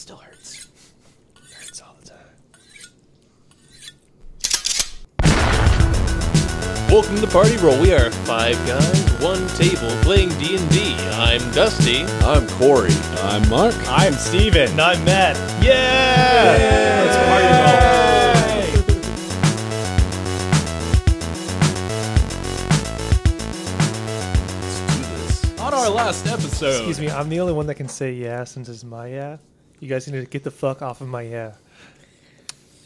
still hurts. It hurts all the time. Welcome to Party Roll. We are five guys, one table, playing D&D. I'm Dusty. I'm Corey. I'm Mark. I'm Steven. And I'm Matt. Yeah! Yeah! It's Party Roll. Last episode. Excuse me, I'm the only one that can say yeah since it's my yeah. You guys need to get the fuck off of my yeah.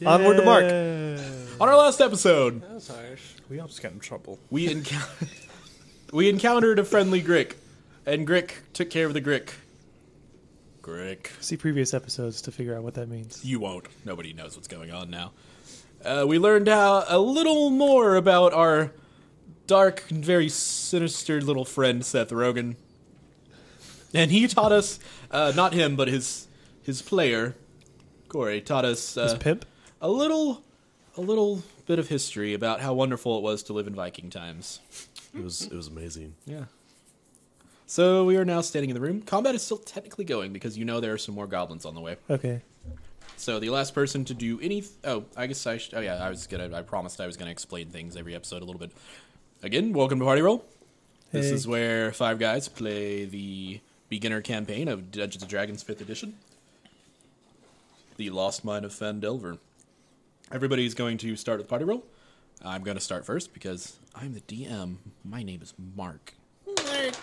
Onward to Mark. On our last episode, that was harsh. We almost got in trouble. We encountered a friendly Grick, and Grick took care of the Grick. Grick. See previous episodes to figure out what that means. You won't. Nobody knows what's going on now. We learned a little more about our dark and very sinister little friend Seth Rogen. And he taught us, not him, but his player, Corey, taught us his pimp? a little bit of history about how wonderful it was to live in Viking times. It was amazing. Yeah. So we are now standing in the room. Combat is still technically going because there are some more goblins on the way. Okay. So the last person to do any... I promised I was going to explain things every episode a little bit. Again, welcome to Party Roll. Hey. This is where five guys play the beginner campaign of Dungeons & Dragons 5th Edition. The Lost Mine of Phandelver. Everybody's going to start with Party Roll. I'm going to start first because I'm the DM. My name is Mark. Mark.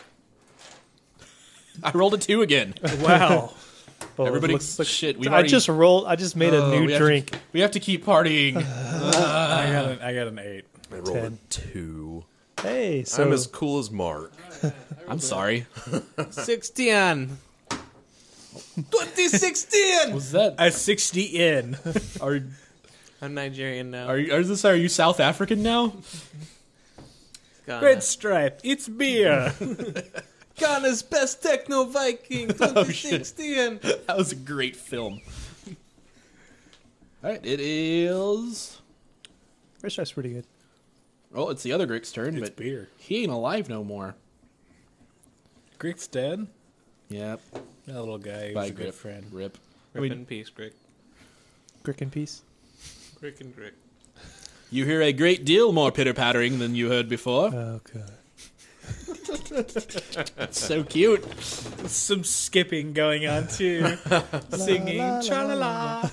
I rolled a 2 again. Wow. Everybody, shit. I just made a new drink. We have to keep partying. I got an 8. I rolled a 2. Hey, so I'm as cool as Mark. I'm sorry. 16. 2016. Was that a 60 in? I'm Nigerian now. Are you South African now? Ghana. Red stripe. It's beer. Ghana's best Techno Viking 2016. Oh, that was a great film. All right, it is. Red stripe's pretty good. Oh, it's the other Grick's turn, but beer. He ain't alive no more. Grick's dead? Yep. That little guy, he was a good friend. Rip. Rip in peace, Grick. Grick in peace? Grick and Grick. You hear a great deal more pitter-pattering than you heard before. Oh, God. It's so cute. Some skipping going on, too. Singing, tra-la-la.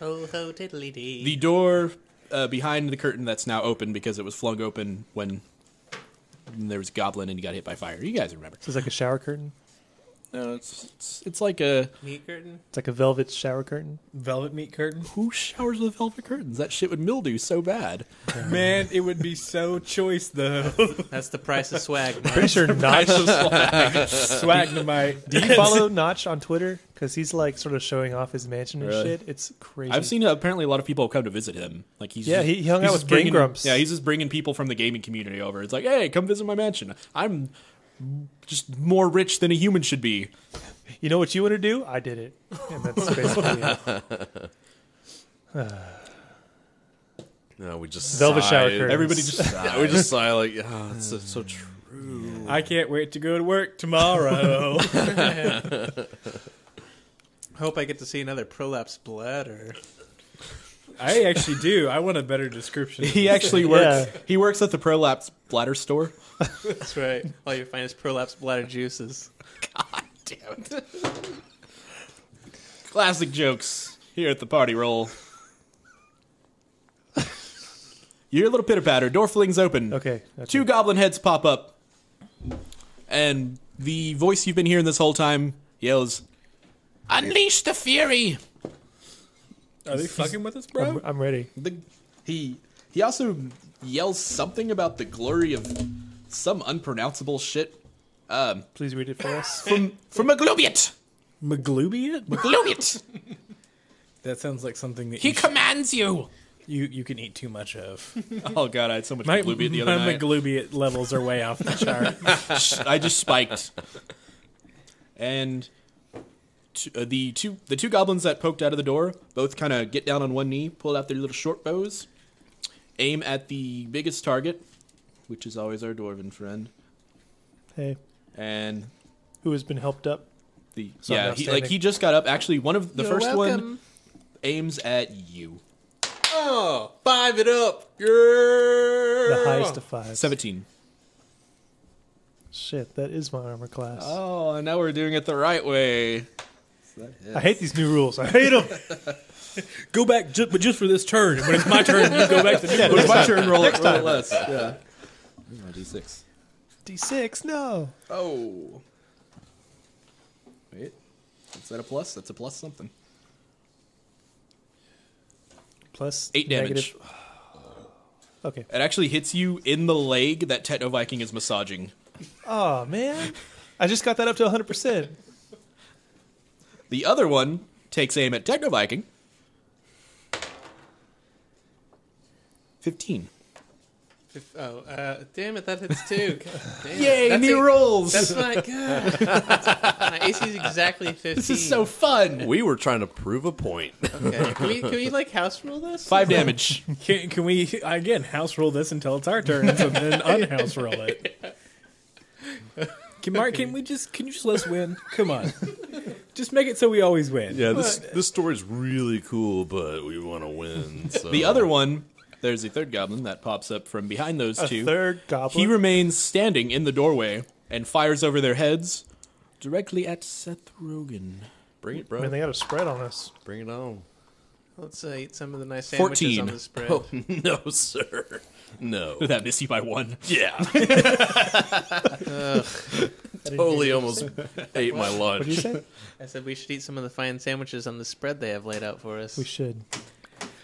Ho, ho, tiddly-dee. The door... behind the curtain that's now open because it was flung open when there was a goblin and he got hit by fire. You guys remember. So it's like a shower curtain? No, it's like a... meat curtain? It's like a velvet shower curtain? Velvet meat curtain? Who showers with velvet curtains? That shit would mildew so bad. Man, it would be so choice, though. That's the price of swag. Man. Pretty sure Notch of swag. Swagnomite. Do you follow Notch on Twitter? Because he's like sort of showing off his mansion and shit. It's crazy. I've seen apparently a lot of people come to visit him. Like he hung out with Game Grumps. Yeah, he's just bringing people from the gaming community over. It's like, hey, come visit my mansion. I'm... just more rich than a human should be. You know what you want to do? I did it. And that's basically it. No, we just velvet shower curtains. Everybody just sigh. We just sigh like, oh, it's so true. I can't wait to go to work tomorrow. I hope I get to see another prolapse bladder. I actually do. I want a better description. He actually works. Yeah. He works at the prolapse bladder store. That's right. All you find is prolapse bladder juices. God damn it. Classic jokes here at the Party Roll. You hear a little pitter-patter. Door flings open. Okay. Two goblin heads pop up. And the voice you've been hearing this whole time yells, "Unleash the fury!" Are they fucking with us, bro? I'm ready. He also yells something about the glory of some unpronounceable shit. Please read it for us. From Maglubiyet. Maglubiyet? Maglubiyet. That sounds like something that he commands you. You can eat too much of. Oh, God, I had so much Maglubiyet the other night. My Maglubiyet levels are way off the chart. I just spiked. And... The two goblins that poked out of the door both kind of get down on one knee, pull out their little short bows, aim at the biggest target, which is always our dwarven friend. Hey. And... who has been helped up. the yeah. He just got up. Actually, one of the first one aims at you. Oh, five it up, girl. The highest of five. 17. Shit, that is my armor class. Oh, and now we're doing it the right way. I hate these new rules. I hate them. Go back, but just for this turn. When it's my turn, you go back to the when it's my turn, roll it less. Yeah. D6. D6, no. Oh. Wait. Is that a plus? That's a plus something. Plus 8 negative. Damage. Okay. It actually hits you in the leg that Techno Viking is massaging. Oh, man. I just got that up to 100%. The other one takes aim at Techno Viking. 15. Damn it, that hits two. Yay, that's new rolls. That's my god. My AC is exactly 15. This is so fun. We were trying to prove a point. Okay. Can we like house rule this? 5 damage. Can we again house rule this until it's our turn and then unhouse roll it? Can you just let us win? Come on. Just make it so we always win. Yeah, this story's really cool, but we want to win. So. The other one, there's the third goblin that pops up from behind those two. Third goblin. He remains standing in the doorway and fires over their heads directly at Seth Rogen. Bring it, bro. Man, they got a spread on us. Bring it on. Let's eat some of the nice sandwiches 14. On the spread. Oh, no, sir. No. That missed you by 1. Yeah. Totally almost ate my lunch. What did you say? I said we should eat some of the fine sandwiches on the spread they have laid out for us. We should.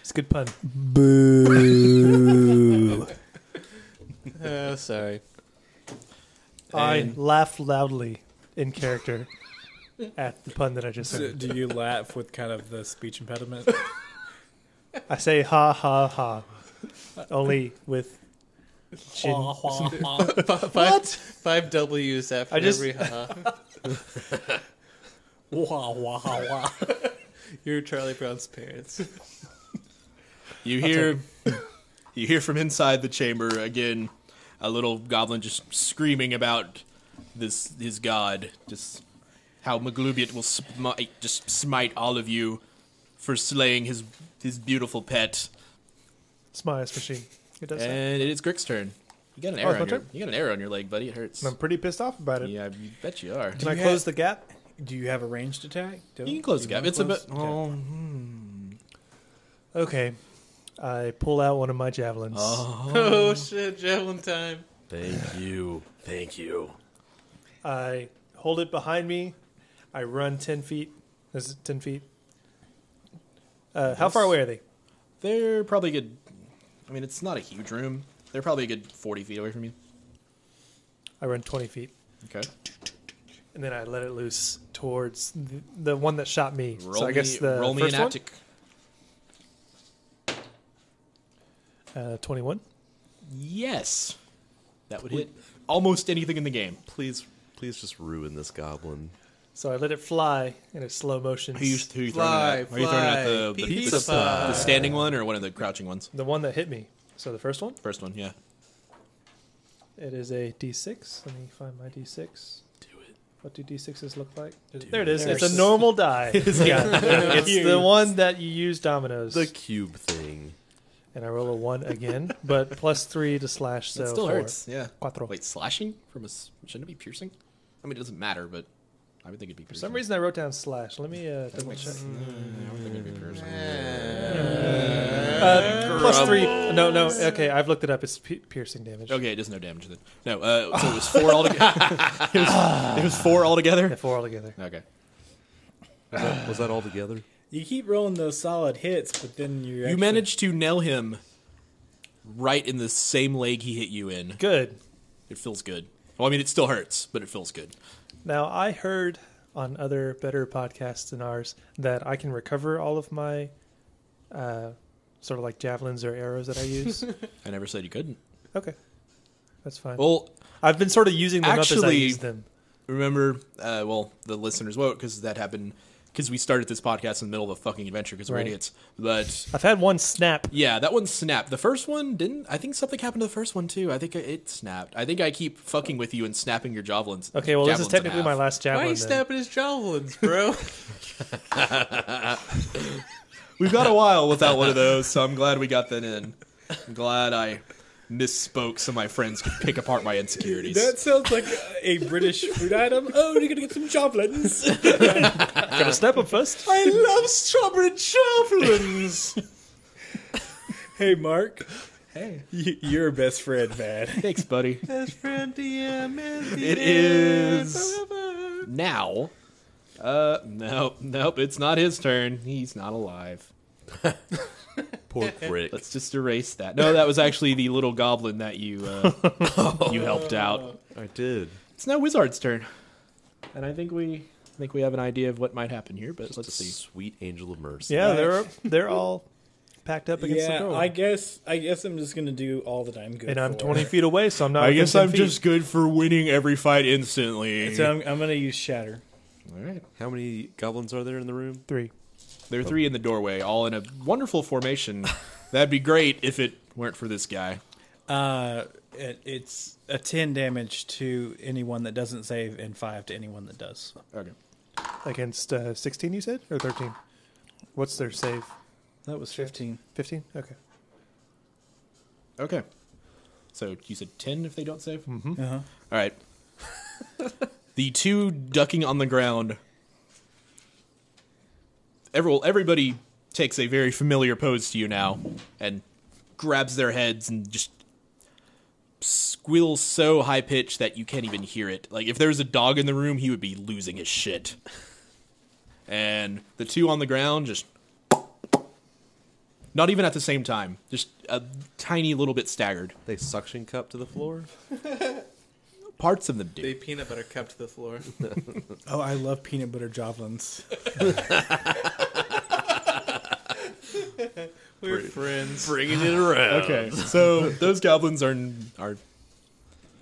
It's a good pun. Boo. Oh, sorry. I laugh loudly in character. At the pun that I just said. Do you laugh with kind of the speech impediment? I say ha ha ha. Only with chin. Ha, ha, ha. Five W's after every ha. Wah, wah, wah. You're Charlie Brown's parents. You hear from inside the chamber again a little goblin just screaming about his god, just how Maglubiyet will smite all of you for slaying his beautiful pet. It's my ice machine. It does. And it is Grick's turn. You got an arrow. You got an arrow on your leg, buddy. It hurts. And I'm pretty pissed off about it. Yeah, I bet you are. Can I close the gap? Do you have a ranged attack? You can close the gap. It's about. Oh. Okay, I pull out one of my javelins. Oh shit! Javelin time. Thank you. I hold it behind me. I run 10 feet. Is it 10 feet? How far away are they? They're probably good. I mean, it's not a huge room. They're probably a good 40 feet away from you. I run 20 feet. Okay. And then I let it loose towards the one that shot me. So I guess the roll me an attic. 21. Yes, that would hit almost anything in the game. Please just ruin this goblin. So I let it fly in a slow motion. Who are you throwing at? Are you throwing at the standing one or one of the crouching ones? The one that hit me. So the first one? First one, yeah. It is a D6. Let me find my D6. Do it. What do D6s look like? There it is. It's a normal die. It's the one that you use dominoes. The cube thing. And I roll a 1 again, but plus 3 to slash, so it still 4. Hurts, yeah. Cuatro. Wait, slashing? Shouldn't it be piercing? I mean, it doesn't matter, but I would think it'd be piercing. For some reason, I wrote down slash. Let me double check. I would think it'd be piercing. Plus 3. No, okay, I've looked it up. It's piercing damage. Okay, it does no damage then. No, so it was 4 altogether? it was 4 altogether? Yeah, 4 altogether. Okay. Was that all together? You keep rolling those solid hits, but then you managed to nail him right in the same leg he hit you in. Good. It feels good. Well, I mean, it still hurts, but it feels good. Now, I heard on other better podcasts than ours that I can recover all of my sort of like javelins or arrows that I use. I never said you couldn't. Okay. That's fine. Well, I've been sort of using them up as I use them. Remember, the listeners won't, because that happened because we started this podcast in the middle of a fucking adventure because we're idiots. But I've had one snap. Yeah, that one snapped. The first one didn't. I think something happened to the first one too. I think it snapped. I think I keep fucking with you and snapping your javelins. Okay, well, this is technically my last javelin. Why are you snapping his javelins, bro? We've got a while without one of those, so I'm glad we got that in. I'm glad I misspoke so my friends could pick apart my insecurities. That sounds like a British food item. Oh, you're gonna get some javelins. Gotta snap them first. I love strawberry javelins. Hey, Mark. Hey. You're best friend, man. Thanks, buddy. Best friend DM is the It is forever. Now. Nope, it's not his turn. He's not alive. Poor Grick. Let's just erase that. No, that was actually the little goblin that you helped out. I did. It's now Wizard's turn, and I think we have an idea of what might happen here. But just let's see. Sweet angel of mercy. Yeah, they're all packed up against the door. I guess I'm just gonna do all that I'm good. And I'm 20 feet away, so I'm not. I guess I'm just good for winning every fight instantly. So I'm gonna use Shatter. All right. How many goblins are there in the room? 3. There are 3 in the doorway, all in a wonderful formation. That'd be great if it weren't for this guy. It's a 10 damage to anyone that doesn't save and 5 to anyone that does. Okay. Against 16, you said? Or 13? What's their save? That was 15. 15? Okay. Okay. So you said 10 if they don't save? Mm-hmm. Uh-huh. All right. The 2 ducking on the ground. Everybody takes a very familiar pose to you now and grabs their heads and just squeals so high-pitched that you can't even hear it. Like, if there was a dog in the room, he would be losing his shit. And the 2 on the ground just... Not even at the same time. Just a tiny little bit staggered. They suction cup to the floor? Parts of them do. They peanut butter cup to the floor. Oh, I love peanut butter javelins. We're friends. Bringing it around. Okay, so those goblins are,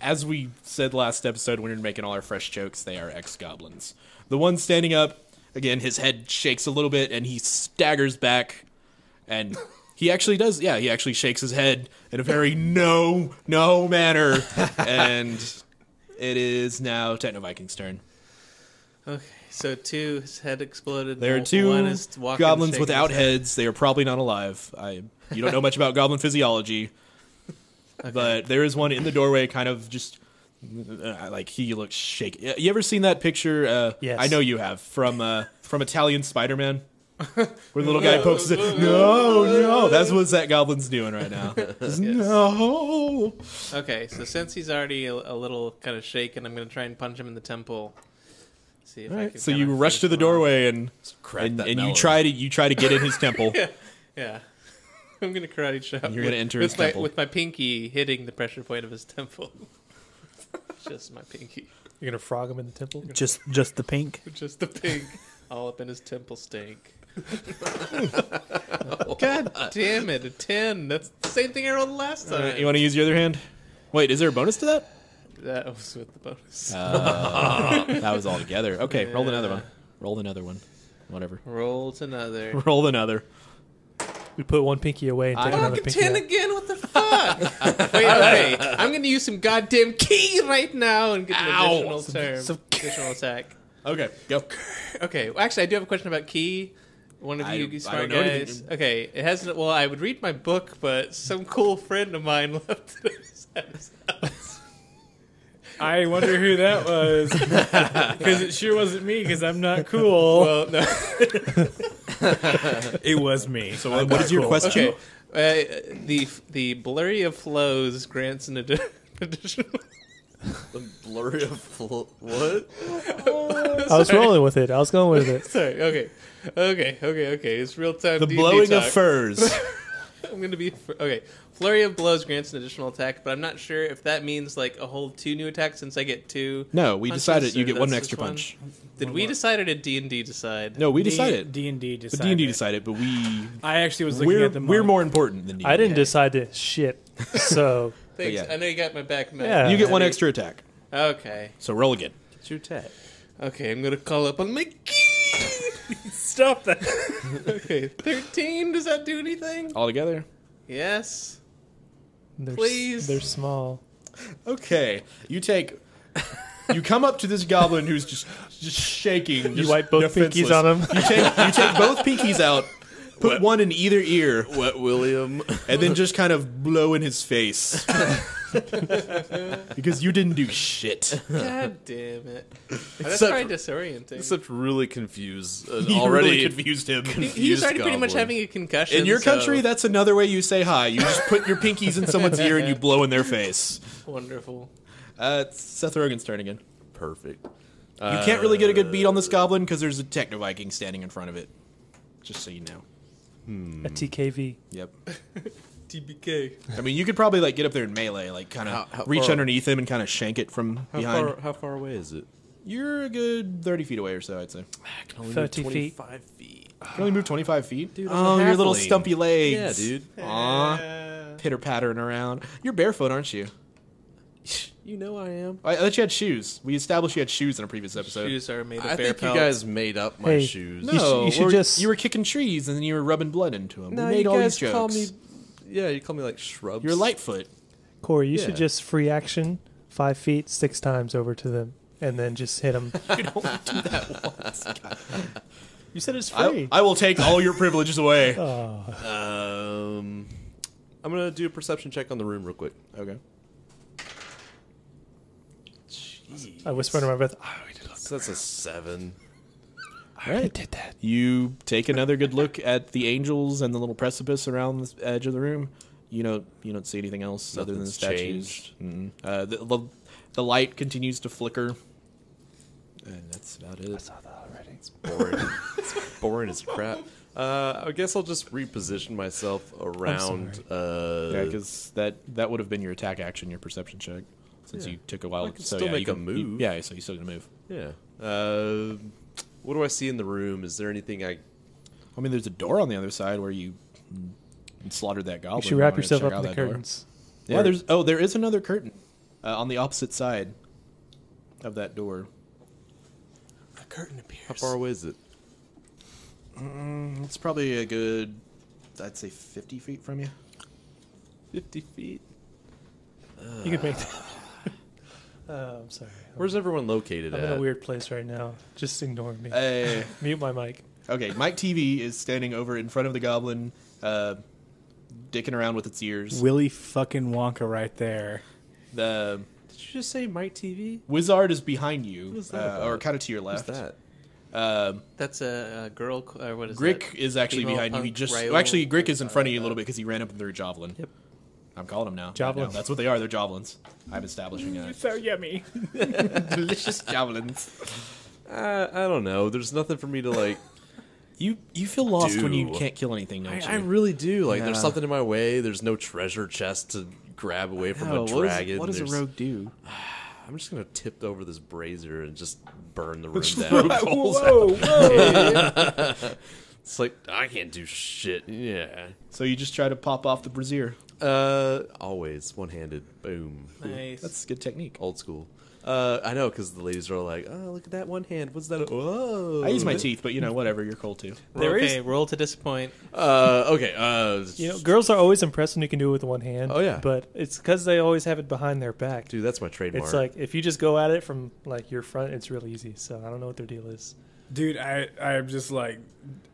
as we said last episode when we were making all our fresh jokes, they are ex-goblins. The one standing up, again, his head shakes a little bit, and he staggers back, and... He actually does, yeah, he actually shakes his head in a very no manner. And it is now Techno Viking's turn. Okay, so 2, his head exploded. There are 2 goblins without heads. They are probably not alive. You don't know much about goblin physiology. Okay. But there is one in the doorway kind of just, like, he looks shaky. You ever seen that picture? Yes. I know you have, from Italian Spider-Man. Where the little guy pokes his head, no, that's what that goblin's doing right now. Yes. No. Okay, so since he's already a little kind of shaken, I'm going to try and punch him in the temple. See if I can. So you rush to the doorway and you try to get in his temple. Yeah. I'm going to karate chop. You're going to enter his temple with my pinky hitting the pressure point of his temple. Just my pinky. You're going to frog him in the temple. Just the pink. Just the pink. All up in his temple stink. God damn it, a 10. That's the same thing I rolled last time. You want to use your other hand? Wait, is there a bonus to that? That was with the bonus. That was all together. Okay, yeah. Roll another one. Roll another one. Whatever. Rolled another. Roll another. We put one pinky away and take another pinky. I'm 10 again, what the fuck? Wait, I'm going to use some goddamn key right now and get an additional turn. Additional attack. Okay, go. Okay, well, actually, I do have a question about key. One of you smart guys. Okay, it hasn't. Well, I would read my book, but some cool friend of mine left it at his house. I wonder who that was. Because it sure wasn't me, because I'm not cool. Well, no. It was me. So what is your question? Okay. The blurry of flows grants an additional... The blurry of what? I was rolling with it. I was going with it. Sorry. Okay. It's real time. The blowing talk. Of furs. I'm gonna be okay. Flurry of blows grants an additional attack, but I'm not sure if that means like a whole 2 new attacks since I get 2. No, we punches, decided you get 1 extra punch. Did we decide or did D&D decide? No, we decided. D&D decided. D&D decided, but we. I actually was looking at the. We're more important than D&D. I didn't decide this shit. So. Yeah. I know you got my back, man. Yeah. You get 1 extra attack. Okay. So roll again. It's your attack. Okay, I'm going to call up on my key. Stop that. Okay, 13. Does that do anything? All together. Yes. Please. They're small. Okay, you take. You come up to this goblin who's just shaking. You wipe both pinkies on him. You take both pinkies out. Put one in either ear. Wet William. And then just kind of blow in his face. Because you didn't do shit. God damn it. That's probably disorienting. Except really confused. Already really confused him. He's already goblin. Pretty much having a concussion. In your country, that's another way you say hi. You just put your pinkies in someone's ear and you blow in their face. Wonderful. Seth Rogen's turn again. Perfect. You can't really get a good beat on this goblin because there's a Techno Viking standing in front of it. Just so you know. A TKV. Yep. TBK. I mean, you could probably like get up there in melee, like kind of reach underneath him and kind of shank it from behind. How far away is it? You're a good 30 feet away or so, I'd say. I can only 30 move 25 feet. I can only move 25 feet? Dude, oh, your little stumpy legs. Yeah, dude. Aw. Pitter-pattering around. You're barefoot, aren't you? You know I am. I thought you had shoes. We established you had shoes in a previous episode. Shoes are made of bear think pellets. You guys made up my shoes. No, you were kicking trees and then you were rubbing blood into them. No, we made all these jokes. You call me like shrubs. You're Lightfoot. Corey, you should just free action 5 feet 6 times over to them and then just hit them. You don't do that once. God. You said it's free. I will take all your privileges away. Oh. I'm going to do a perception check on the room real quick. Okay. I whispered in my breath. Oh, we did look so that's a 7. I already did that. You take another good look at the angels and the little precipice around the edge of the room. You don't see anything else other than the statues. Mm-mm. The light continues to flicker, and that's about it. I saw that already. It's boring. It's boring as crap. I guess I'll just reposition myself around. Because that would have been your attack action, your perception check. Since you took a while, I can still make a move. So you're still gonna move. Yeah. What do I see in the room? Is there anything I mean, there's a door on the other side where you slaughtered that goblin. You should wrap yourself up in the curtains. Door. Yeah. There is another curtain on the opposite side of that door. A curtain appears. How far away is it? It's probably a good, I'd say, 50 feet from you. 50 feet. You could make that. I'm sorry. Where's everyone located I'm at? In a weird place right now. Just ignore me. Hey. Mute my mic. Okay, Mike TV is standing over in front of the goblin, dicking around with its ears. Willy fucking Wonka right there. Did you just say Mike TV? Wizard is behind you, or kind of to your left. Who's that? That's a girl. What is Grick that? Is actually female behind you. He just actually Grick is in front of you a little bit because he ran up and threw a javelin. Yep. I'm calling them now. Javelins. Right now. That's what they are. They're javelins. I'm establishing that. So yummy. Delicious javelins. I don't know. There's nothing for me to, like... You feel lost when you can't kill anything, don't you? I really do. Like, there's something in my way. There's no treasure chest to grab away from a dragon. What does a rogue do? I'm just going to tip over this brazier and just burn the room down. Whoa. It's like, I can't do shit. Yeah. So you just try to pop off the brazier. Always one-handed. Boom. Nice. That's a good technique. Old school. I know, because the ladies are like, oh, look at that one hand. What's that? Whoa. I use my teeth, but, you know, whatever. You're cold, too. Roll to disappoint. Okay. You know, girls are always impressed when you can do it with one hand. Oh, yeah. But it's because they always have it behind their back. Dude, that's my trademark. It's like, if you just go at it from, like, your front, it's real easy. So I don't know what their deal is. Dude, I'm just like,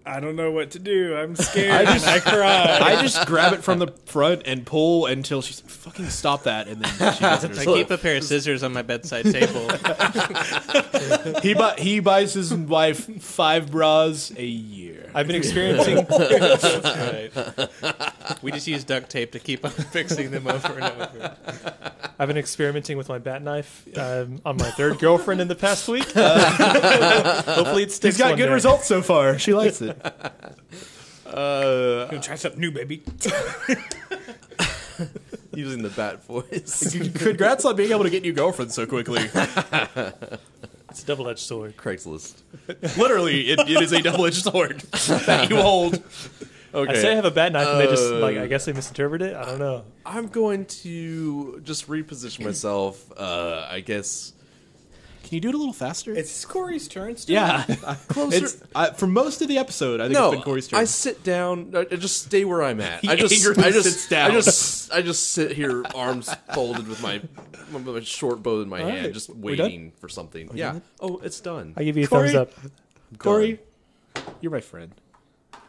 I don't know what to do. I'm scared. I cry. I just grab it from the front and pull until she's like, fucking stop that. And then she does it herself. I keep a pair of scissors on my bedside table. He buys his wife 5 bras a year. I've been experiencing. Right. We just use duct tape to keep on fixing them over and over. I've been experimenting with my bat knife on my 3rd girlfriend in the past week. Hopefully it sticks. He's got good results so far. She likes it. Gonna try something new, baby. Using the bat voice. Congrats on being able to get new girlfriends so quickly. It's a double-edged sword. Craigslist. Literally, it is a double-edged sword that you hold. Okay. I say I have a bat knife, and they just, like, I guess they misinterpreted it? I don't know. I'm going to just reposition myself, I guess... Can you do it a little faster? It's Corey's turn still. Yeah. Closer. For most of the episode, I think it's been Corey's turn. I sit down. I just stay where I'm at. I just sit down. I just sit here, arms folded with my short bow in my hand, right. Just waiting for something. Yeah. Oh, it's done. I give you a thumbs up. Corey, you're my friend.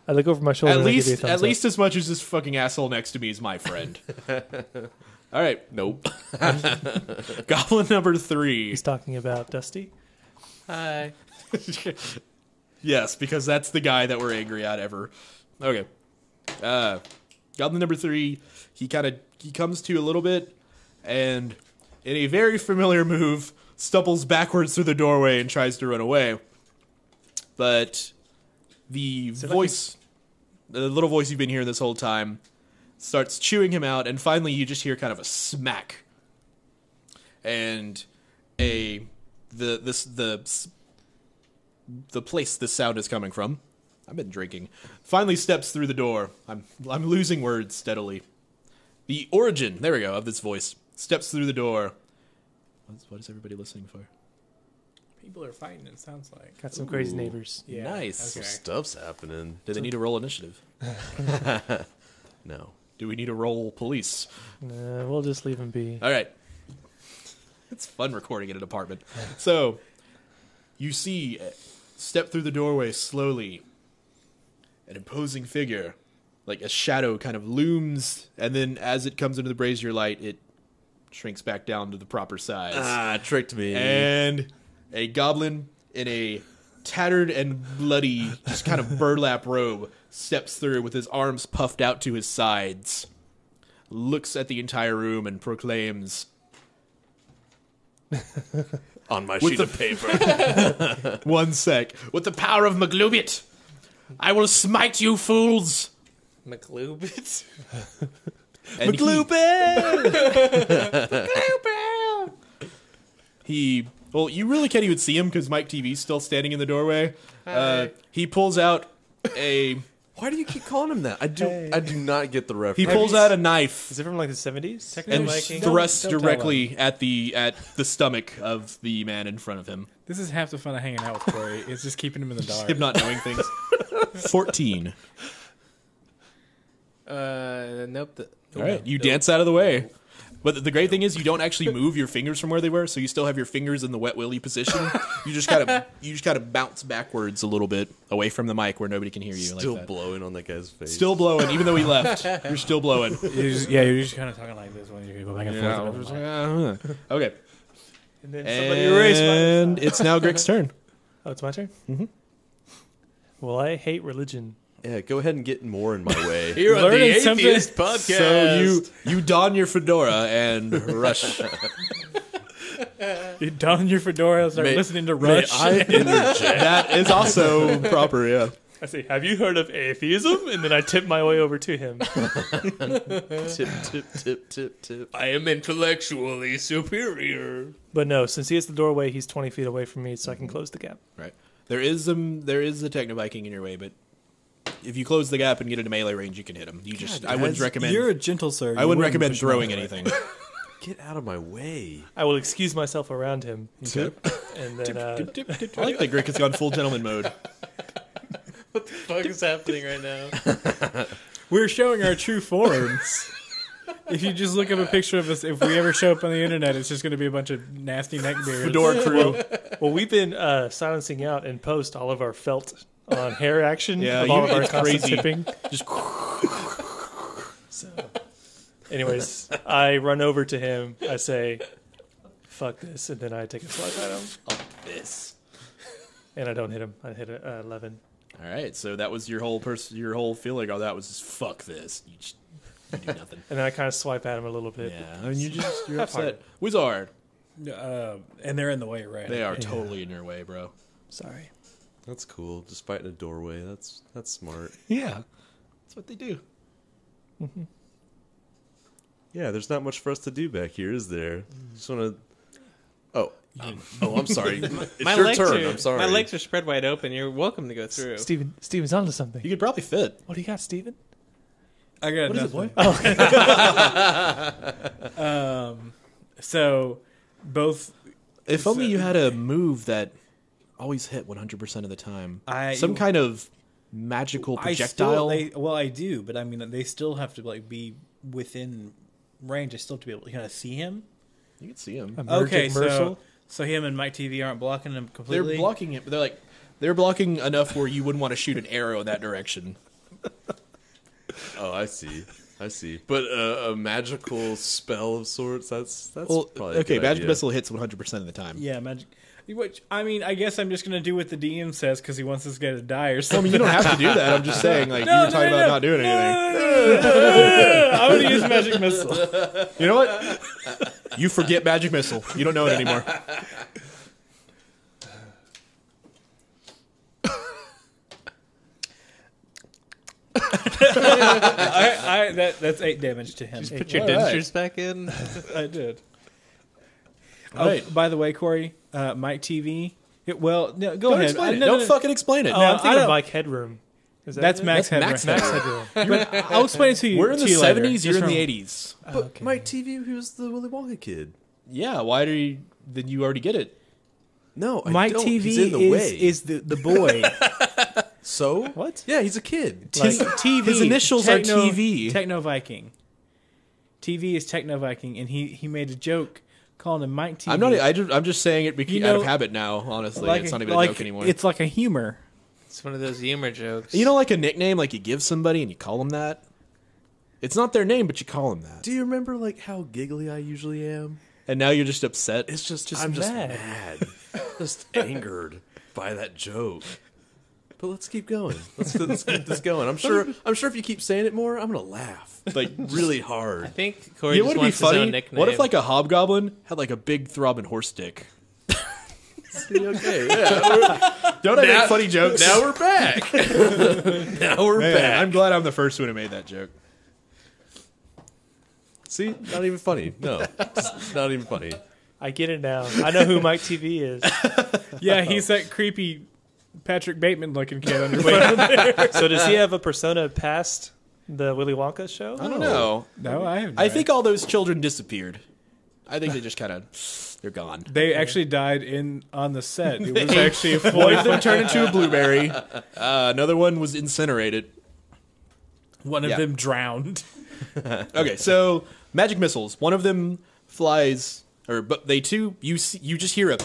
I look over my shoulder at least as much as this fucking asshole next to me is my friend. All right. Nope. Goblin number 3. He's talking about Dusty. Hi. Yes, because that's the guy that we're angry at ever. Okay. Goblin number 3. He comes to you a little bit, and in a very familiar move, stumbles backwards through the doorway and tries to run away. But the voice, the little voice you've been hearing this whole time, starts chewing him out, and finally you just hear kind of a smack, and the place this sound is coming from. I've been drinking. Finally steps through the door. I'm losing words steadily. The origin, there we go, of this voice steps through the door. What is everybody listening for? People are fighting, it sounds like. Got some crazy neighbors. Yeah. Nice. Okay. Some stuff's happening. Do they need to roll initiative? No. Do we need to roll police? Nah, we'll just leave him be. All right. It's fun recording in an apartment. So, you see, step through the doorway slowly, an imposing figure, like a shadow kind of looms, and then as it comes into the brazier light, it shrinks back down to the proper size. Ah, tricked me. And a goblin in a tattered and bloody, just kind of burlap robe steps through with his arms puffed out to his sides, looks at the entire room, and proclaims, on my sheet of paper. One sec. With the power of Maglubiyet, I will smite you fools. Maglubiyet? Maglubiyet! Well, you really can't even see him because Mike TV's still standing in the doorway. He pulls out a... Why do you keep calling him that? I do not get the reference. He pulls out a knife. Is it from like the 70s? And thrusts directly at the stomach of the man in front of him. This is half the fun of hanging out with Corey. It's just keeping him in the dark. Him not knowing things. 14. Nope. All right. You dance out of the way. But the great thing is you don't actually move your fingers from where they were, so you still have your fingers in the wet willy position. You just kind of bounce backwards a little bit away from the mic where nobody can hear you. Still like that. Blowing on that guy's face. Still blowing, even though he left. You're still blowing. You're just kind of talking like this when you're going to go back and forth. Okay. And then somebody erased my... And it's now Grick's turn. Oh, it's my turn? Mm-hmm. Well, I hate religion. Yeah, go ahead and get more in my way. You're on the Atheist Podcast. So you don your fedora and rush. You don your fedora and start listening to Rush. I interject. That is also proper, yeah. I say, have you heard of atheism? And then I tip my way over to him. Tip. I am intellectually superior. But no, since he is the doorway, he's 20 feet away from me, so I can close the gap. Right. There is a Techno Viking in your way, but... If you close the gap and get into melee range, you can hit him. I wouldn't recommend. You're a gentle sir. I wouldn't recommend throwing anything. Get out of my way. I will excuse myself around him. Okay. And then I like that Grick has gone full gentleman mode. What the fuck is happening right now? We're showing our true forms. If you just look up a picture of us, if we ever show up on the internet, it's just going to be a bunch of nasty neckbeards. Fedora crew. Well, we've been silencing out in post all of our felt on hair action of all of our crazy tipping. Just so. Anyways, I run over to him. I say, "Fuck this," and then I take a slug at him. Fuck this, and I don't hit him. I hit 11. All right, so that was your whole feeling. Oh, that was just fuck this. You do nothing. And then I kind of swipe at him a little bit. Yeah, I mean, you're upset. Wizard. And they're in the way, right? They are totally in your way, bro. Sorry. That's cool. Just fighting a doorway. That's smart. Yeah. That's what they do. Mm-hmm. Yeah, there's not much for us to do back here, is there? Just want to... I'm sorry. It's your turn. I'm sorry. My legs are spread wide open. You're welcome to go through. Steven's onto something. You could probably fit. What do you got, Steven? I got nothing. What is it, boy? Oh. So, both... If only you had a move that always hit 100% of the time. Some kind of magical projectile. I do, but I mean, they still have to like be within range. I still have to be able to kind of see him. You can see him. Okay, so him and Mike TV aren't blocking him completely. They're blocking it, but they're blocking enough where you wouldn't want to shoot an arrow in that direction. Oh, I see. But a magical spell of sorts, that's probably okay. Magic Missile hits 100% of the time. Yeah, magic. Which, I mean, I guess I'm just going to do what the DM says because he wants this guy to die or something. I mean, you don't have to do that. I'm just saying, like, you were talking about not doing anything. I'm going to use Magic Missile. You know what? You forget Magic Missile. You don't know it anymore. That's 8 damage to him. Just put your dentures back in. I did. Right. Oh, by the way, Corey, Mike TV. Go ahead. Don't explain it. I'm thinking of Mike Headroom. That's Max Headroom. I'll explain it to you. We're in the 70s. You're in the 80s. But okay. Mike TV, he was the Willy Wonka kid. Yeah. Why do you? Then you already get it. No, Mike TV is the boy. So what? Yeah, he's a kid. TV. His initials are TV. Techno Viking. TV is Techno Viking, and he made a joke. Calling him Mike TV. I'm just saying it because, out of habit now, honestly. Like it's not even a joke anymore. It's like a humor. It's one of those humor jokes. You know, like a nickname, like you give somebody and you call them that? It's not their name, but you call them that. Do you remember, like, how giggly I usually am? And now you're just upset? It's I'm just mad. Just angered by that joke. But let's keep going. Let's keep this going. I'm sure if you keep saying it more, I'm gonna laugh like really hard. I think Corey just wants his own nickname. What if like a hobgoblin had like a big throbbing horse dick? Okay, yeah. Don't I make funny jokes? Now we're back. Man, I'm glad I'm the first one who made that joke. See, not even funny. No, not even funny. I get it now. I know who Mike TV is. Yeah, he's that creepy. Patrick Bateman looking kid underwear. So does he have a persona past the Willy Wonka show? I don't know. No, I haven't. I think all those children disappeared. I think they just kind of they're gone. They actually died on the set. It was actually a one of them turned into a blueberry. Another one was incinerated. One of them drowned. Okay, so magic missiles. One of them flies, but they two. You just hear a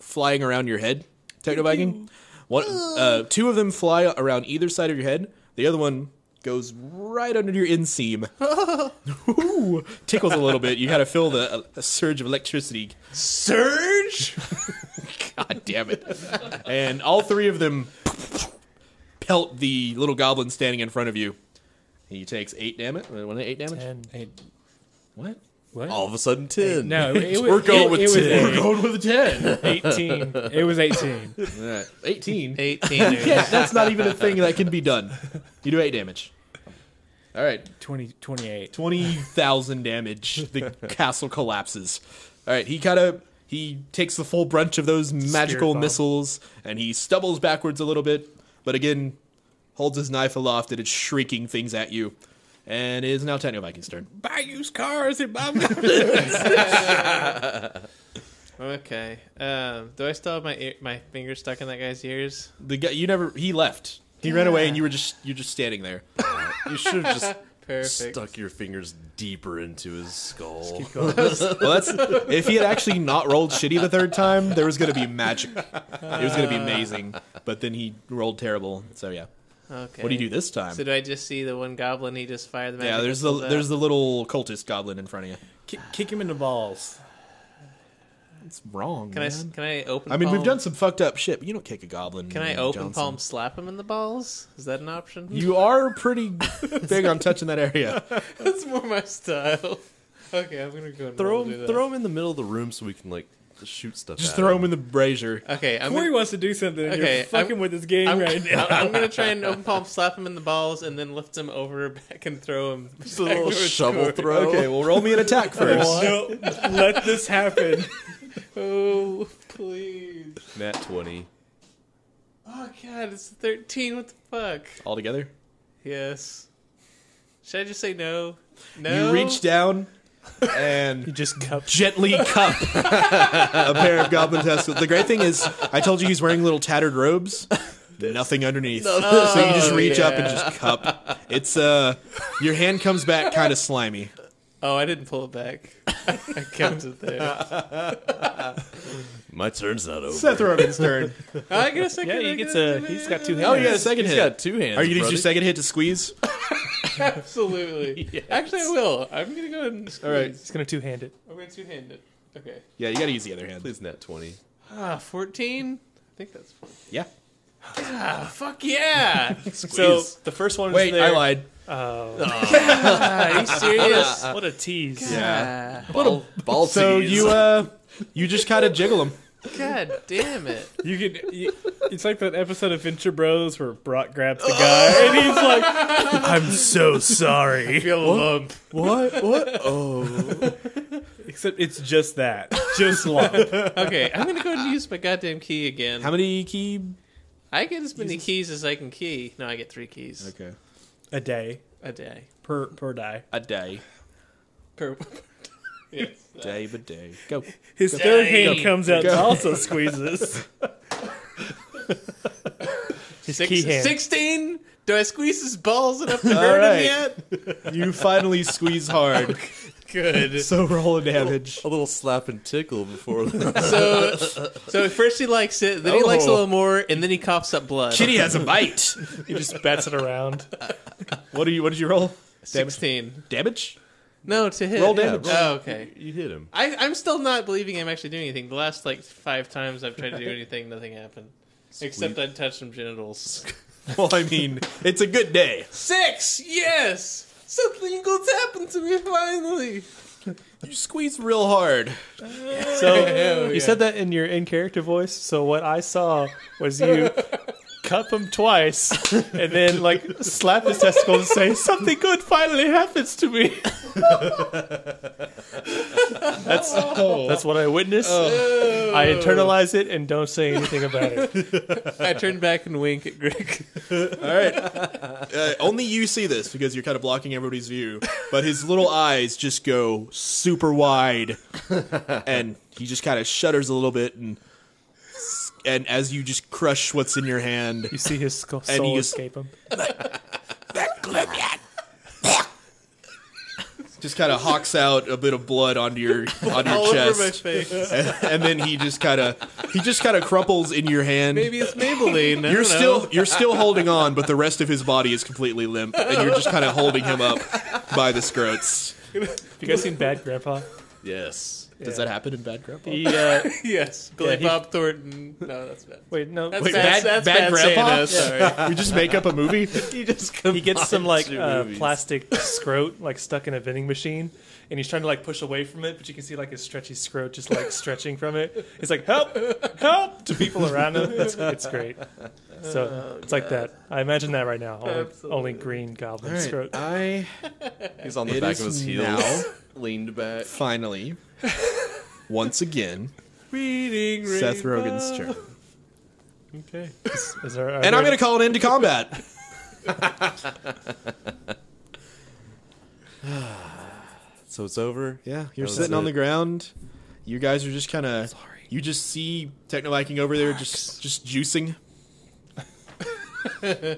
flying around your head. Techno Viking. Two of them fly around either side of your head. The other one goes right under your inseam. Ooh, tickles a little bit. You got to feel a surge of electricity. Surge? God damn it. And all three of them pelt the little goblin standing in front of you. He takes 8 damage. Wasn't it 8 damage? 10. 8. What? All of a sudden, 10. No, we're going with a 10. 18. It was 18. 18? 18. Yeah, that's not even a thing that can be done. You do 8 damage. All right. 28. 20,000 damage. The castle collapses. All right, he takes the full brunt of those magical missiles, and he stumbles backwards a little bit, but again, holds his knife aloft, and it's shrieking things at you. And it is now Techno Viking's turn. Buy used cars and buy movies. Okay. Do I still have my finger stuck in that guy's ears? The guy he left. He ran away, and you're just standing there. You should have just stuck your fingers deeper into his skull. Just keep going. If he had actually not rolled shitty the third time, there was going to be magic. It was going to be amazing. But then he rolled terrible. So yeah. Okay. What do you do this time? So do I just see the one goblin? He just fired the magic. Yeah, there's the little cultist goblin in front of you. Kick him in the balls. It's wrong. Can I open? I mean, we've done some fucked up shit. But you don't kick a goblin. Can I open palm slap him in the balls? Is that an option? You are pretty big on touching that area. That's more my style. Okay, I'm gonna go and throw him in the middle of the room so we can like. Shoot stuff. Just throw him in the brazier. Okay, Corey wants to do something. And you're fucking with this game right now. I'm gonna try and open palm, slap him in the balls, and then lift him over back and throw him. Just a little shovel throw. Okay, well, roll me an attack first. Oh, no, let this happen. Oh, please. Nat 20. Oh God, it's 13. What the fuck? All together? Yes. Should I just say no? No. You reach down. and you just cup. Gently cup a pair of goblin testicles. The great thing is, I told you he's wearing little tattered robes. Nothing underneath. Oh, so you just reach up and just cup. It's your hand comes back kind of slimy. Oh, I didn't pull it back. I kept it there. My turn's not over. Seth Rogen's turn. I get a second. Yeah, he's got two hands. Oh, yeah, second hit. He's got two hands. Are you going to use your second hit to squeeze? Absolutely. Yes. Actually, I will. I'm going to go ahead and squeeze. All right. He's going to two-hand it. I'm going to two-hand it. Okay. Yeah, you got to use the other hand. Please net 20. 14? I think that's 14. Yeah. Fuck yeah. So the first one was there. Wait, I lied. Oh. God, are you serious? What a tease. God. Yeah. Ball tease. So you just kind of jiggle them. God damn it. It's like that episode of Venture Bros where Brock grabs the guy and he's like, I'm so sorry. I feel a lump. What? Oh. Except it's just that. Just lump. Okay, I'm going to go ahead and use my goddamn key again. How many key? I get as many keys as I can key. No, I get 3 keys. Okay. A day. Per die. A day. Yes. Day by day. Go. His third hand comes out and also squeezes. His key hand. 16? Do I squeeze his balls enough to hurt him yet? You finally squeeze hard. Good. So roll damage. A little slap and tickle before that. So first he likes it, then he likes it a little more, and then he coughs up blood. Kitty has a bite. He just bats it around. What did you roll? 16. Damage? No, to hit. Roll damage. Yeah, roll. Oh, okay. You hit him. I'm still not believing I'm actually doing anything. The last, 5 times I've tried to do anything, nothing happened. Sweet. Except I'd touched some genitals. Well, I mean, it's a good day. 6! Yes! Something good's happened to me finally. You squeeze real hard. So you said that in your in-character voice. So what I saw was you cup him twice and then slap his testicles and say something good finally happens to me. That's what I witnessed. Oh. I internalize it and don't say anything about it. I turn back and wink at Grick. Alright. Only you see this because you're kind of blocking everybody's view, but his little eyes just go super wide and he just kind of shudders a little bit and as you just crush what's in your hand, you see his soul and you escape him. Just kind of hawks out a bit of blood onto your chest, over my face. And then he just kind of crumples in your hand. Maybe it's Maybelline. You're still holding on, but the rest of his body is completely limp, and you're just kind of holding him up by the scrotes. Have you guys seen Bad Grandpa? Yes. Does that happen in Bad Grandpa? Yes. Bob Thornton. No, that's bad. Wait, no. That's bad Grandpa? Sorry. We just make up a movie? He gets some, plastic scrote, stuck in a vending machine, and he's trying to, push away from it, but you can see, his stretchy scrote just, stretching from it. It's like, help, to people around him. It's great. So, it's like that. I imagine that right now. Only green goblin scrote. He's on the back of his heels. Now, leaned back. Finally. Once again, reading Seth Rogen's turn. Okay. And I'm going to call it into combat. So it's over? Yeah. You're sitting on the ground. You guys are just kind of... You just see Techno Viking over there just juicing.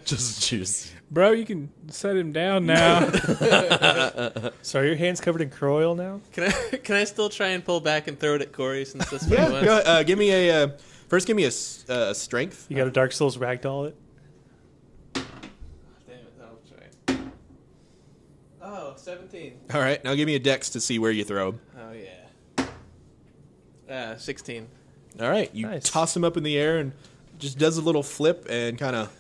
Just juice. Bro, you can set him down now. So are your hands covered in croil now? Can I still try and pull back and throw it at Corey since that's what he wants? Yeah, give me a... first, give me a strength. You got a Dark Souls ragdoll it? Damn it, I'll try. Oh, 17. All right, now give me a dex to see where you throw him. Oh, yeah. 16. All right, you toss him up in the air and just does a little flip and kind of...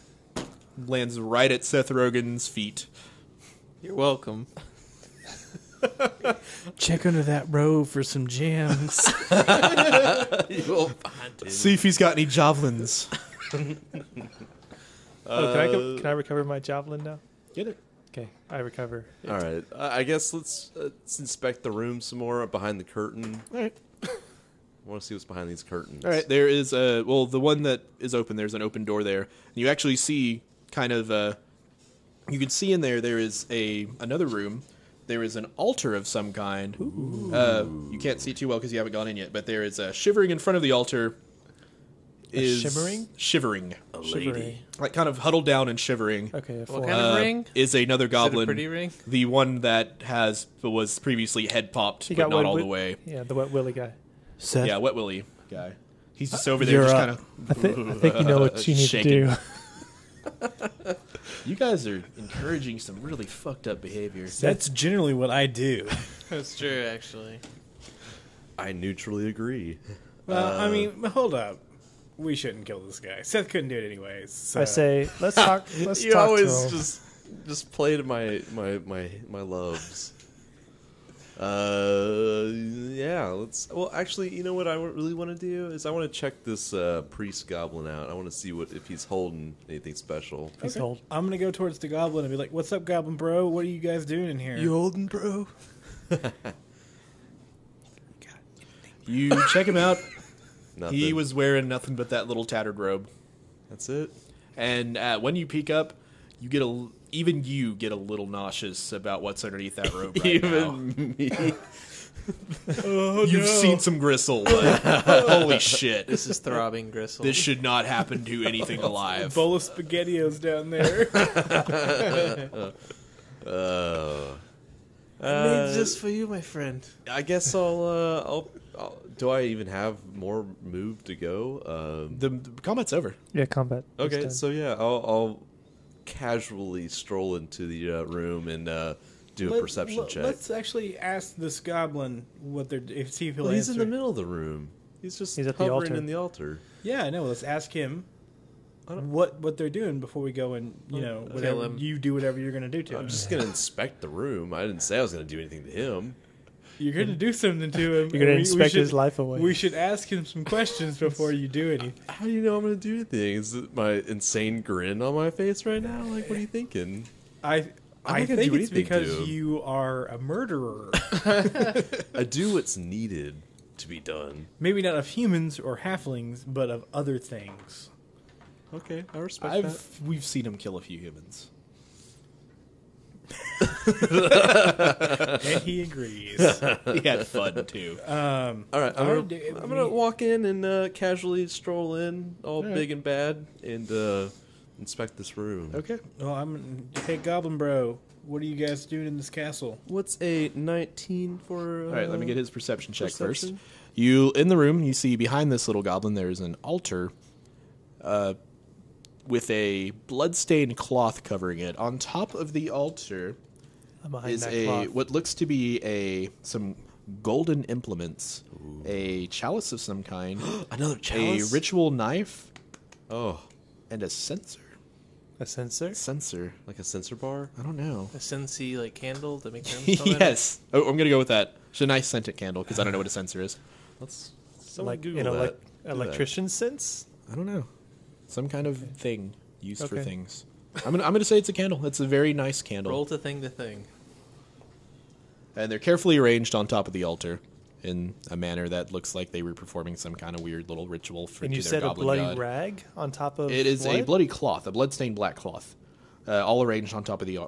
lands right at Seth Rogen's feet. You're welcome. Check under that robe for some gems. You will find it. See if he's got any javelins. Can I recover my javelin now? Get it. Okay, I recover. All right. I guess let's inspect the room some more behind the curtain. All right. I want to see what's behind these curtains. All right. There is the one that is open. There's an open door there. And you actually see... you can see in there is another room there is an altar of some kind. You can't see too well because you haven't gone in yet, but there is a shivering in front of the altar. Shivering. A lady. Shivering. Like kind of huddled down and shivering. Okay. What kind of ring? Is another goblin. Is it a pretty ring? The one that was previously head popped, but not all the way. Yeah, the Wet Willy guy. Seth? Yeah, Wet Willy guy. He's just over there just kind of... I think you know what you need to do. You guys are encouraging some really fucked up behavior. That's generally what I do. That's true, actually. I neutrally agree. Well, I mean, hold up. We shouldn't kill this guy. Seth couldn't do it anyways. So. I say, let's talk. Let's you talk always to him. Just play to my loves. Yeah. Let's. Well, actually, you know what I really want to do is I want to check this priest goblin out. I want to see if he's holding anything special. He's holding. I'm gonna go towards the goblin and be like, "What's up, goblin bro? What are you guys doing in here? You holding, bro?" You check him out. Nothing. He was wearing nothing but that little tattered robe. That's it. And when you peek up, you get a little nauseous about what's underneath that robe right Even now. Me. Oh, you've seen some gristle. Like, holy shit. This is throbbing gristle. This should not happen to anything alive. A bowl of SpaghettiOs down there. Made just for you, my friend. I guess I'll do I even have more move to go? The combat's over. Yeah, combat. Okay, so yeah, I'll casually stroll into the room and do a perception check. Let's actually ask this goblin what they're. If he will he's in the middle of the room. He's just hovering in the altar. Yeah, I know. Let's ask him what they're doing before we go and you do whatever you're going to do to him. I'm just going to inspect the room. I didn't say I was going to do anything to him. You're going to do something to him. You're going to inspect his life away. We should ask him some questions before you do anything. How do you know I'm going to do anything? Is it my insane grin on my face right now? Like, what are you thinking? I think it's because you are a murderer. I do what's needed to be done. Maybe not of humans or halflings, but of other things. Okay, I respect that. We've seen him kill a few humans. And he agrees. He had fun too. Alright, I'm gonna walk in and casually stroll in, all big and bad, and inspect this room. Okay. Well, hey Goblin Bro, what are you guys doing in this castle? What's a 19 for? Alright, let me get his perception check first. In the room, you see behind this little goblin there is an altar with a bloodstained cloth covering it. On top of the altar is what looks to be some golden implements. Ooh. A chalice of some kind. Another chalice? A ritual knife. Oh. And a censer. A censer? Censer. Like a censer bar? I don't know. A scentsy like candle that makes them smell. Yes. Oh, I'm going to go with that. It's a nice scented candle because I don't know what a censer is. Let's Google that. Like electrician sense? I don't know. Some kind of thing used for things. I'm gonna say it's a candle. It's a very nice candle. Roll to thing. And they're carefully arranged on top of the altar in a manner that looks like they were performing some kind of weird little ritual for their goblin god. And you said a bloody rag on top of it is what? A bloody cloth, a bloodstained black cloth, all arranged on top of the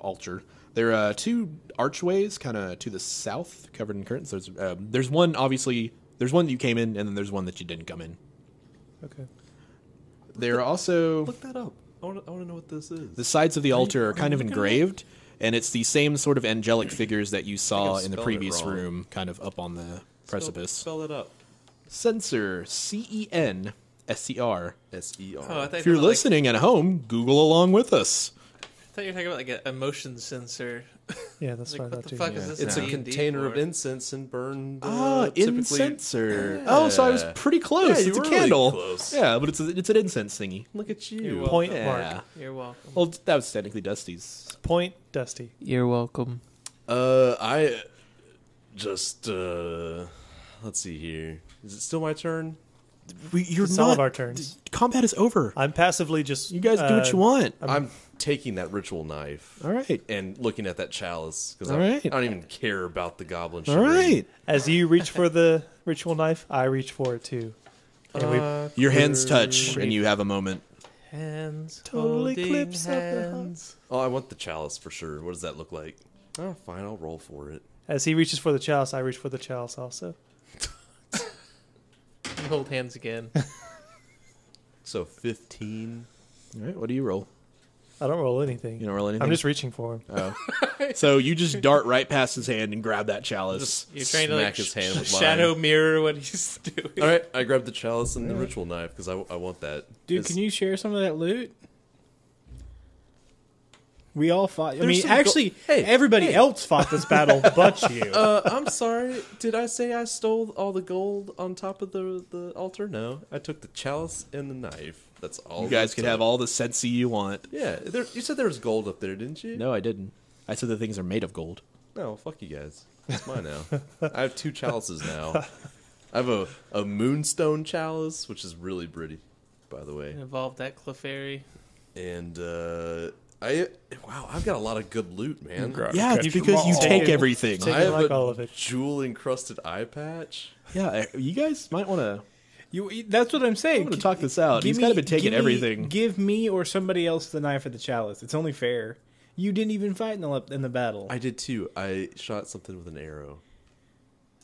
altar. There are two archways kind of to the south covered in curtains. There's one, obviously, there's one that you came in, and then there's one that you didn't come in. Okay. They're also... Look that up. I want to know what this is. The sides of the altar are kind of engraved, and it's the same sort of angelic figures that you saw in the previous room, kind of up on the precipice. Spell it up. Censer. C-E-N-S-E-R. S-E-R. Oh, if you're listening at home, Google along with us. I thought you were talking about like an emotion sensor. Yeah, that's like, what the fuck is this? It's a container of incense and burned. Incenser. Yeah. Oh, so I was pretty close. Yeah, it's a candle. Really close. Yeah, but it's an incense thingy. Look at you. You're point mark. You're welcome. Well, that was technically Dusty's. Point Dusty. You're welcome. I just let's see here. Is it still my turn? It's all of our turns. Combat is over. I'm passively just... You guys do what you want. I'm taking that ritual knife. All right. And looking at that chalice. Because I don't even care about the goblin shit. All right. As you reach for the ritual knife, I reach for it too. Your hands touch and you have a moment. Hands. Totally clips hands. Oh, I want the chalice for sure. What does that look like? Oh, fine. I'll roll for it. As he reaches for the chalice, I reach for the chalice also. You hold hands again. So 15. All right. What do you roll? I don't roll anything. You don't roll anything? I'm just reaching for him. Oh. So you just dart right past his hand and grab that chalice. You're trying to like his hand with shadow mirror what he's doing. All right. I grab the chalice and the ritual knife because I want that. Dude, can you share some of that loot? We all fought. I mean, actually, everybody else fought this battle but you. I'm sorry. Did I say I stole all the gold on top of the altar? No. I took the chalice and the knife. That's all. You guys can have all the sensei you want. Yeah. You said there was gold up there, didn't you? No, I didn't. I said the things are made of gold. No, fuck you guys. It's mine now. I have two chalices now. I have a moonstone chalice, which is really pretty, by the way. Involved that Clefairy. And, wow, I've got a lot of good loot, man. Yeah, it's because you take everything. I have a jewel-encrusted eye patch. Yeah, you guys might want to... That's what I'm saying. I'm going to talk this out. He's kind of been taking everything. Give me or somebody else the knife or the chalice. It's only fair. You didn't even fight in the battle. I did, too. I shot something with an arrow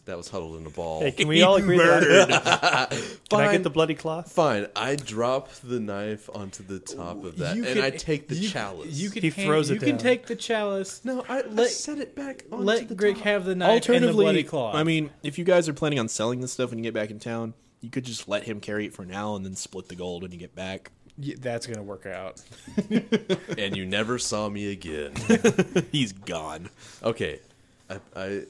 that was huddled in a ball. Hey, can we all agree that? Can I get the bloody cloth? Fine. I drop the knife onto the top of that, and I take the chalice. He throws it down. You can take the chalice. No, I set it back onto the top. Let Grick have the knife and the bloody cloth. I mean, if you guys are planning on selling this stuff when you get back in town, you could just let him carry it for now and then split the gold when you get back. Yeah, that's going to work out. And you never saw me again. He's gone. Okay. I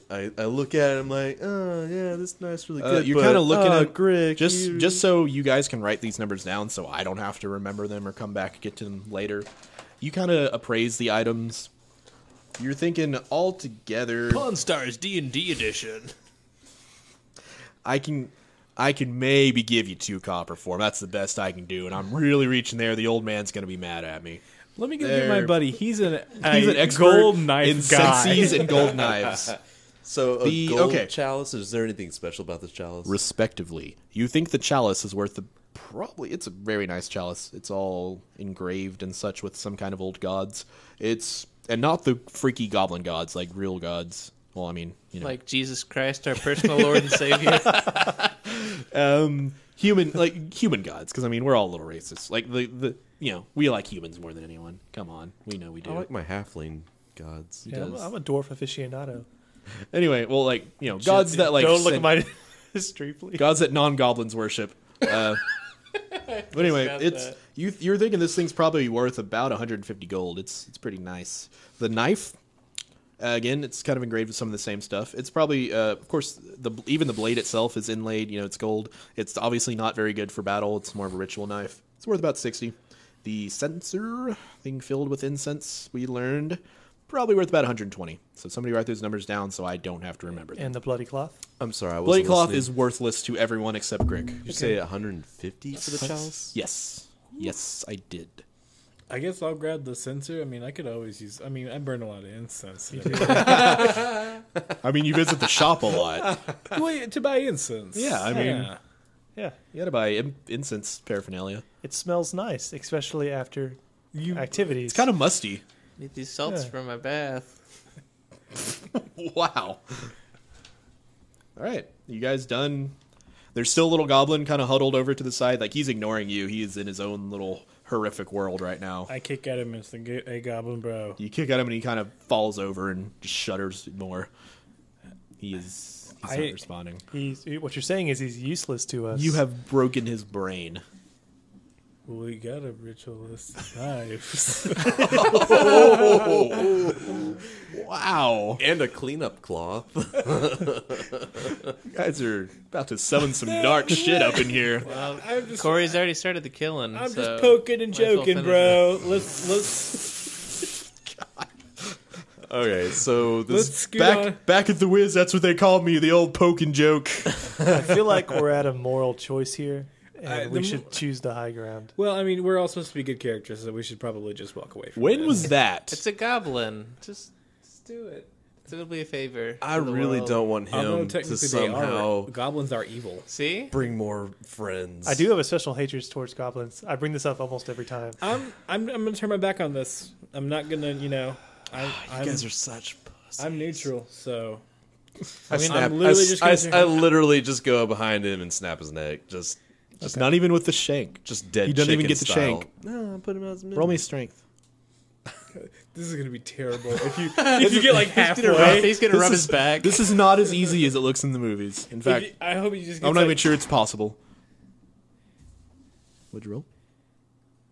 look at it, I'm like, oh, yeah, this knife's really good. You're kind of looking at Grick. Just so you guys can write these numbers down so I don't have to remember them or come back and get to them later. You kind of appraise the items. You're thinking all together. Pawn Stars D&D edition. I can maybe give you 2 copper for them. That's the best I can do, and I'm really reaching there. The old man's going to be mad at me. Let me go get my buddy. He's an expert gold knife in senseis and gold knives. So gold chalice, is there anything special about this chalice? Respectively. You think the chalice is worth it's a very nice chalice. It's all engraved and such with some kind of old gods. And not the freaky goblin gods, like real gods. Well, I mean, you know. Like Jesus Christ, our personal Lord and Savior. Human gods, because I mean, we're all a little racist. Like you know, we like humans more than anyone. Come on. We know we do. I like my halfling gods. Yeah, I'm a dwarf aficionado. Anyway, well, like, you know, gods that like... Don't look at my history, please. Gods that non-goblins worship. But anyway, you're thinking this thing's probably worth about 150 gold. It's pretty nice. The knife, again, it's kind of engraved with some of the same stuff. It's probably, of course, even the blade itself is inlaid. You know, it's gold. It's obviously not very good for battle. It's more of a ritual knife. It's worth about 60. The censer, thing filled with incense, we learned, probably worth about 120. So somebody write those numbers down so I don't have to remember them. And the bloody cloth? I'm sorry, I wasn't listening. Bloody cloth is worthless to everyone except Grick. Did you say 150 for the chalice? Yes. Yes, I did. I guess I'll grab the censer. I mean, I could always use... I mean, I burn a lot of incense. I mean, you visit the shop a lot. Well, to buy incense. Yeah, I mean... Yeah, you gotta buy incense paraphernalia. It smells nice, especially after activities. It's kind of musty. Need these salts for my bath. Wow. All right, you guys done? There's still a little goblin kind of huddled over to the side, like he's ignoring you. He is in his own little horrific world right now. I kick at him and say, "Hey, goblin bro." You kick at him and he kind of falls over and just shudders more. He is. He's not responding. What you're saying is he's useless to us. You have broken his brain. We got a ritualist knife. Oh, wow. And a cleanup cloth. You guys are about to summon some dark shit up in here. Well, Corey's already started the killing. I'm just poking and joking, bro. Let's... God. Okay, so this back at the Wiz, that's what they call me, the old poke and joke. I feel like we're at a moral choice here, and we should choose the high ground. Well, I mean, we're all supposed to be good characters, so we should probably just walk away from it. When was that? It's a goblin. Just do it. It'll be a favor. I really don't want him to somehow... Goblins are evil. See? Bring more friends. I do have a special hatred towards goblins. I bring this up almost every time. I'm going to turn my back on this. I'm not going to, you know... You guys are such pussies. I'm neutral, so I literally just go behind him and snap his neck. Just not even with the shank. Just dead. You don't even get the shank. No, put him out as mid. Roll me strength. This is gonna be terrible. If you get like halfway, he's gonna rub his back. This is not as easy as it looks in the movies. In fact, I hope you just. I'm not even sure it's possible. What'd you roll?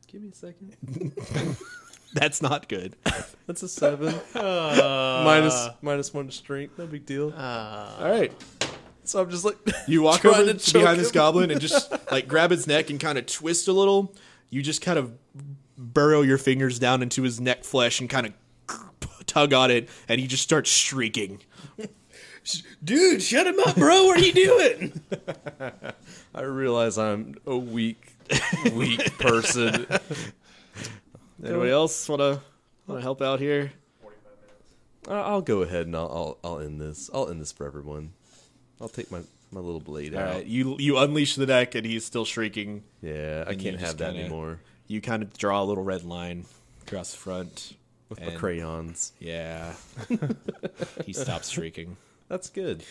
Give me a second. That's not good. That's a 7. Minus 1 to strength. No big deal. All right. So I'm just like... You walk over to behind this goblin and just like grab his neck and kind of twist a little. You just kind of burrow your fingers down into his neck flesh and kind of tug on it. And he just starts shrieking. Dude, shut him up, bro. What are you doing? I realize I'm a weak person. Anybody else want to help out here? 45 minutes. I'll go ahead and I'll end this. I'll end this for everyone. I'll take my little blade out. Right. You unleash the neck and he's still shrieking. Yeah, I can't have that anymore. You kind of draw a little red line across the front with my crayons. Yeah, he stops shrieking. That's good.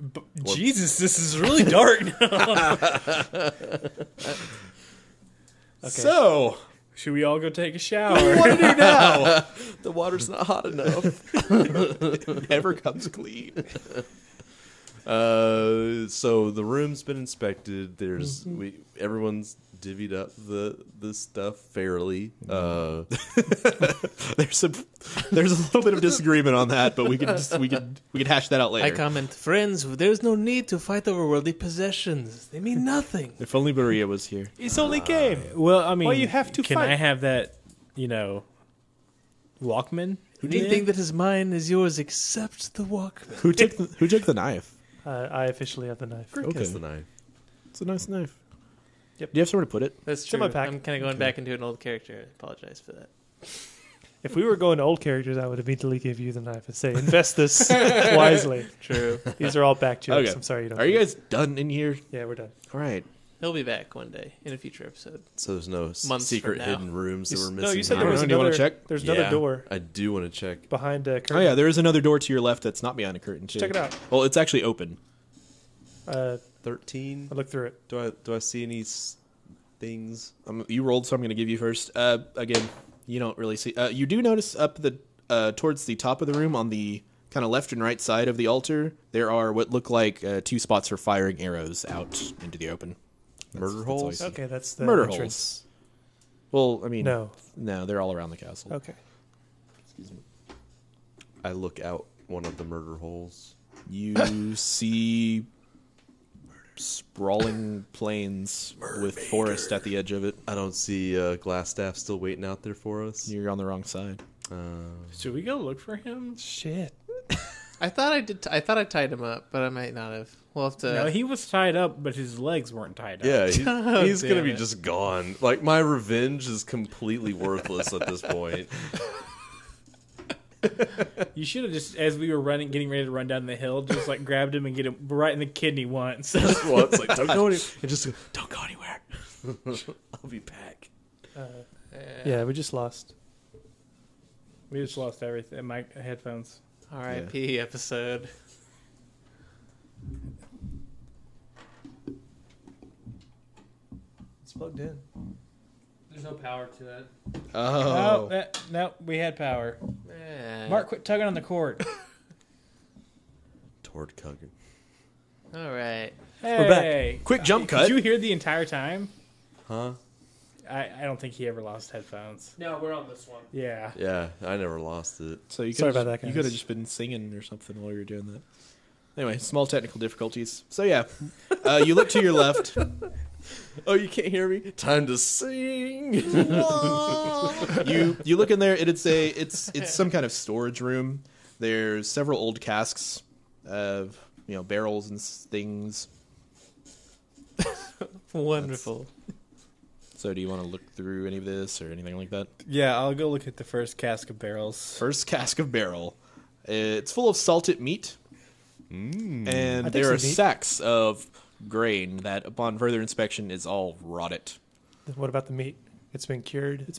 But, Jesus, this is really dark now. Okay. So. Should we all go take a shower? What do we want to do now? The water's not hot enough. It never comes clean. So the room's been inspected. There's everyone's divvied up the stuff fairly. There's a little bit of disagreement on that, but we can hash that out later. I comment, friends, there's no need to fight over worldly possessions. They mean nothing. If only Maria was here. It's only game. Well, I mean, well, you have to. Can fight. I have that? You know, Walkman. Anything that is mine is yours, except the Walkman. Who took the knife? I officially have the knife. Grick has the knife. It's a nice knife. Yep. Do you have somewhere to put it? That's true. I'm kind of going back into an old character. I apologize for that. If we were going to old characters, I would immediately give you the knife and say, invest this wisely. True. These are all back jokes. Okay. I'm sorry you don't. Are you guys done in here? Yeah, we're done. All right. He'll be back one day in a future episode. So there's no secret hidden rooms that we're missing. No, you said there was another. Do you want to check? There's another door. I do want to check. Behind a curtain. Oh, yeah. There is another door to your left that's not behind a curtain, too. Check it out. Well, it's actually open. 13. I looked through it. Do I see any things? You rolled, so I'm going to give you first. Again, you don't really see. You do notice up the towards the top of the room on the kind of left and right side of the altar, there are what look like 2 spots for firing arrows out into the open. Murder holes? Okay, that's the murder entrance. Holes. Well, I mean, no, they're all around the castle. Okay. Excuse me. I look out one of the murder holes. You see sprawling plains with forest at the edge of it. I don't see Glassstaff still waiting out there for us. You're on the wrong side. Should we go look for him? Shit. I thought I did. I thought I tied him up, but I might not have. We'll have to. No, he was tied up, but his legs weren't tied up. Yeah, he's gonna be just gone. Like my revenge is completely worthless at this point. You should have just, as we were running, getting ready to run down the hill, just like grabbed him and get him right in the kidney once. Just once, like don't go anywhere. And just don't go anywhere. I'll be back. Yeah, we just lost everything. My headphones. R.I.P. Yeah. Episode. It's plugged in. There's no power to it. Oh. No, we had power. Man. Mark, quit tugging on the cord. Toward tugging. All right. Hey. We're back. Quick jump cut. Did you hear the entire time? Huh? I don't think he ever lost headphones. No, we're on this one. Yeah. Yeah, I never lost it. So sorry about that, guys. You could have just been singing or something while you were doing that. Anyway, small technical difficulties. So, yeah. You look to your left. Oh, you can't hear me? Time to sing. You look in there. It'd say it's some kind of storage room. There's several old casks of, barrels and things. Wonderful. So do you want to look through any of this or anything like that? Yeah, I'll go look at the first cask of barrels. First cask of barrel. It's full of salted meat. Mm. And there are sacks of grain that, upon further inspection, is all rotted. What about the meat? It's been cured? It's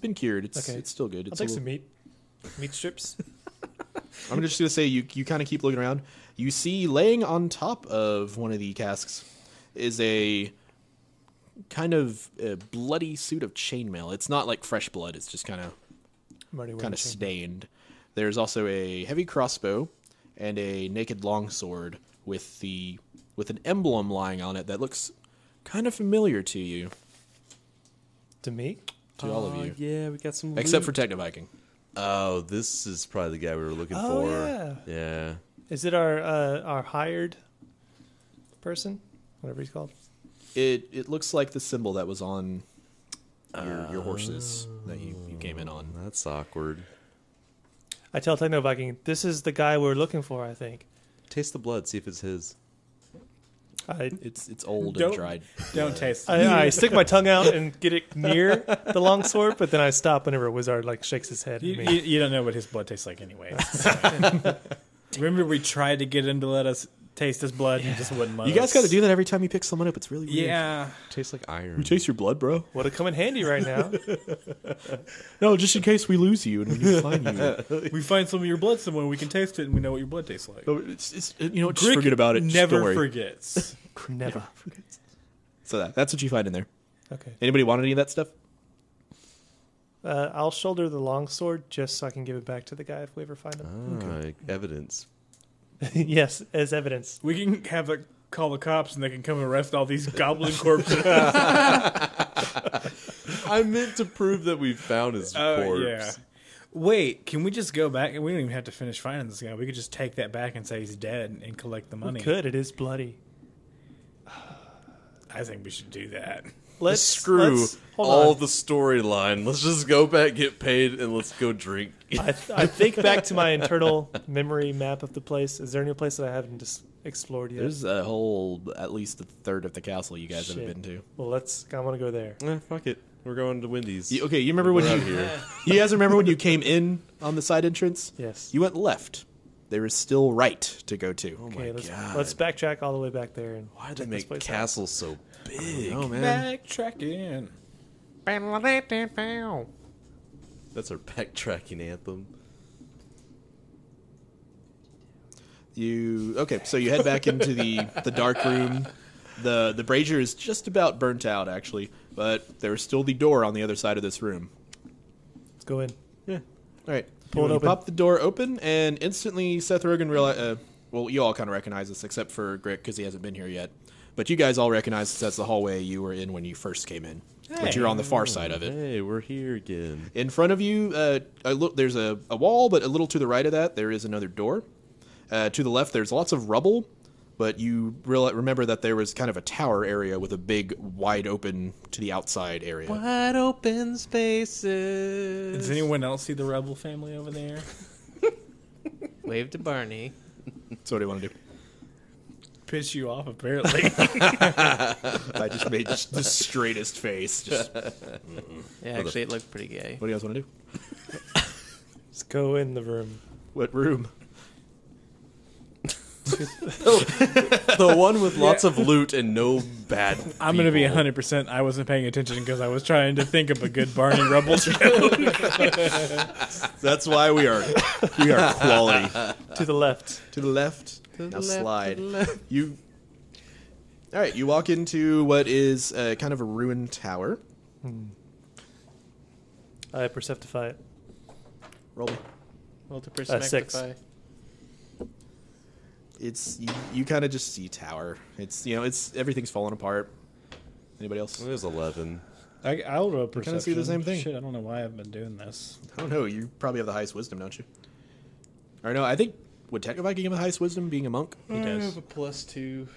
still good. I'll take some meat. Meat strips. I'm just going to say you kind of keep looking around. You see laying on top of one of the casks is a kind of a bloody suit of chainmail. It's not like fresh blood. It's just kind of stained. There's also a heavy crossbow and a naked longsword with an emblem lying on it that looks kind of familiar to you. To me? To all of you. Yeah, we got some loot. Except for Techno Viking. Oh, this is probably the guy we were looking for. Yeah. Is it our hired person? Whatever he's called. It looks like the symbol that was on your horses that you came in on. That's awkward. I tell Techno Viking, this is the guy we're looking for, I think. Taste the blood, see if it's his. It's old and dried. Don't taste it. I stick my tongue out and get it near the longsword, but then I stop whenever a wizard shakes his head. You don't know what his blood tastes like anyway. So. Remember we tried to get him to let us taste his blood and just wouldn't let us. You guys got to do that every time you pick someone up. It's really weird. Yeah. Tastes like iron. You taste your blood, bro? Would it come in handy right now? No, just in case we lose you and we need to find you. We find some of your blood somewhere, we can taste it, and we know what your blood tastes like. So just forget about it. Never forgets. Never forgets. So that's what you find in there. Okay. Anybody want any of that stuff? I'll shoulder the longsword just so I can give it back to the guy if we ever find him. Okay. Evidence. Yes, as evidence. We can have a call the cops and they can come arrest all these goblin corpses. I meant to prove that we found his corpse. Yeah. Wait, can we just go back? We don't even have to finish finding this guy. We could just take that back and say he's dead and collect the money. We could. It is bloody. I think we should do that. Let's screw all the storyline. Let's just go back, get paid, and let's go drink. I think back to my internal memory map of the place. Is there any place that I haven't just explored yet? There's a whole, at least a third of the castle you guys haven't been to. Well, I want to go there. Fuck it. We're going to Wendy's. Okay, you remember you guys remember when you came in on the side entrance? Yes. You went left. There is still right to go to. Okay, let's backtrack all the way back there. And why did they make castle so big? Oh man! Backtracking. That's our backtracking anthem. So you head back into the dark room. The brazier is just about burnt out, actually, but there is still the door on the other side of this room. Let's go in. Yeah. All right. You pop the door open, and instantly Seth Rogen realized... well, you all kind of recognize this, except for Grick, because he hasn't been here yet. But you guys all recognize this as the hallway you were in when you first came in. Hey. But you're on the far side of it. Hey, we're here again. In front of you, there's a wall, but a little to the right of that, there is another door. To the left, there's lots of rubble, but you remember that there was kind of a tower area with a big, wide-open, to the outside area. Wide open spaces. Does anyone else see the rebel family over there? Wave to Barney. So what do you want to do? Piss you off, apparently. I just made the straightest face. Actually, it looked pretty gay. What do you guys want to do? Let's go in the room. What room? The one with lots of loot and no bad people. I'm going to be 100%. I wasn't paying attention because I was trying to think of a good Barney Rubble joke. That's why we are quality. To the left. To the left. Now slide. All right, you walk into what is kind of a ruined tower. I perceptify it. Roll to perceptify. 6. It's you kind of just see tower. It's everything's falling apart. Anybody else? It was 11. I'll roll perception. Kind of see the same thing. Shit, I don't know why I've been doing this. I don't know. You probably have the highest wisdom, don't you? Or no, I think would Techno Viking have the highest wisdom being a monk? He does. I have a +2.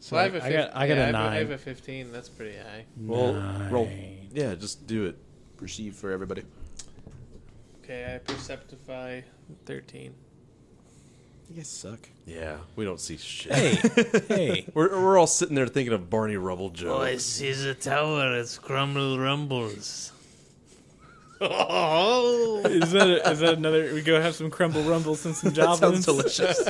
So I have a 15. I got a 9. I have a 15. That's pretty high. Well, roll. Yeah, just do it. Perceive for everybody. Okay, I perceptify 13. You guys suck. Yeah, we don't see shit. Hey. We're all sitting there thinking of Barney Rubble jokes. Oh, I see the tower. It's crumble rumbles. Oh. Is that another... We go have some crumble rumbles and some jobs. That sounds delicious.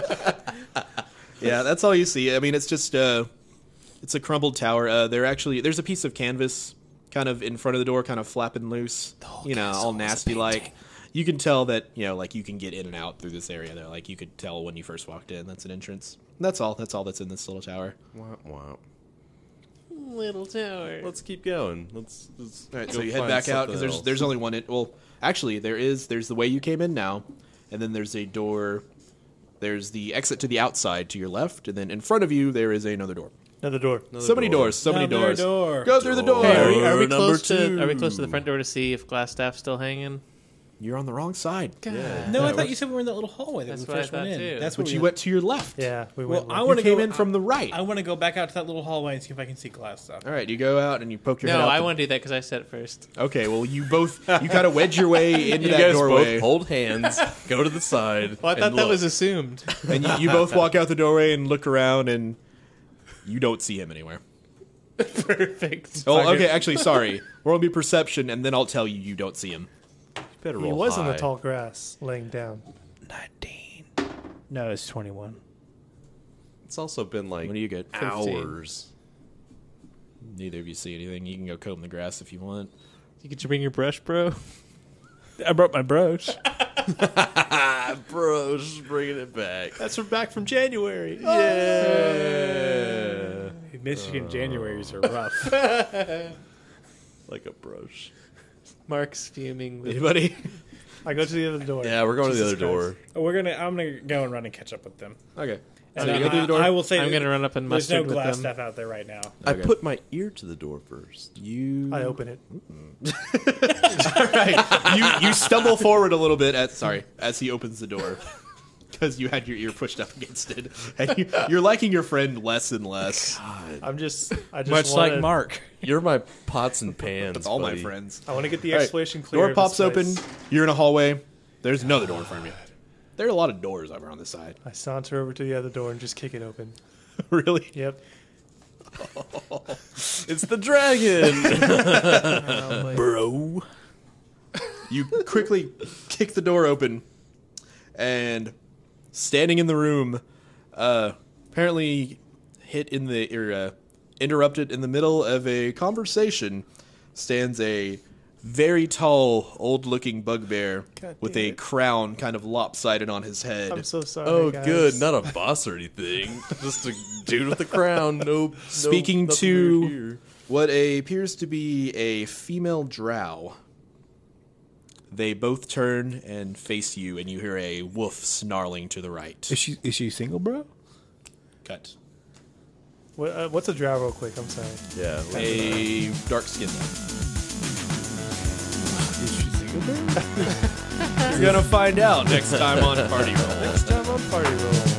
Yeah, that's all you see. I mean, it's just... it's a crumbled tower. There's a piece of canvas kind of in front of the door, kind of flapping loose. All nasty-like. you can tell that, you know, like, you can get in and out through this area. There, like, you could tell when you first walked in. That's an entrance. That's all. That's all that's in this little tower. Wow. Little tower. Let's keep going. Let's all right, so you head back out because there's only one. Well, actually, there's the way you came in now, and then there's a door. There's the exit to the outside to your left, and then in front of you there is another door. So many doors. Go through the door. Hey, are we close to? Are we close to the front door to see if Glassstaff's still hanging? You're on the wrong side. God. Yeah. No, I thought you said we were in that little hallway that we first went in. Too. That's what you went to your left. Yeah, we went. Well, you came in from the right. I want to go back out to that little hallway and see if I can see Glassstaff. All right, you go out and you poke your head out. No, I want to do that because I said it first. Okay, well, you kind of wedge your way into that doorway. You guys both hold hands, go to the side. Well, I thought that was assumed. And you both walk out the doorway and look around, and you don't see him anywhere. Perfect. Oh, okay, actually, sorry. Roll me perception, and then I'll tell you you don't see him. He was high in the tall grass, laying down. 19. No, it's 21. It's also been like when do you get hours. 15. Neither of you see anything. You can go comb the grass if you want. Did you bring your brush, bro? I brought my brush. Brush, bringing it back. That's back from January. Yeah. Michigan Januaries are rough. Like a brush. Mark's fuming. Anybody? I go to the other door. Yeah, we're going to the other door. I'm gonna go and run and catch up with them. Okay. And so you go through the door? I will say I'm gonna run up and mustard with them. There's no Glassstaff out there right now. Okay. I put my ear to the door first. I open it. All right. You stumble forward a little bit as he opens the door because you had your ear pushed up against it, and you're liking your friend less and less. God. Like Mark. You're my pots and pans. That's all buddy. My friends. I want to get the explanation clear. Door pops open. You're in a hallway. There's another door in front of you. There are a lot of doors over on this side. I saunter over to the other door and just kick it open. Really? Yep. Oh, it's the dragon. Bro. You quickly kick the door open, and standing in the room, apparently interrupted in the middle of a conversation, stands a very tall, old-looking bugbear with a crown kind of lopsided on his head. I'm so sorry, guys. Good. Not a boss or anything. Just a dude with a crown. Nope. Speaking to what appears to be a female drow. They both turn and face you, and you hear a wolf snarling to the right. Is she single, bro? Cut. What's a drow real quick? I'm sorry. Yeah. A dark-skinned one. Is she single? You're going to find out next time on Party Roll.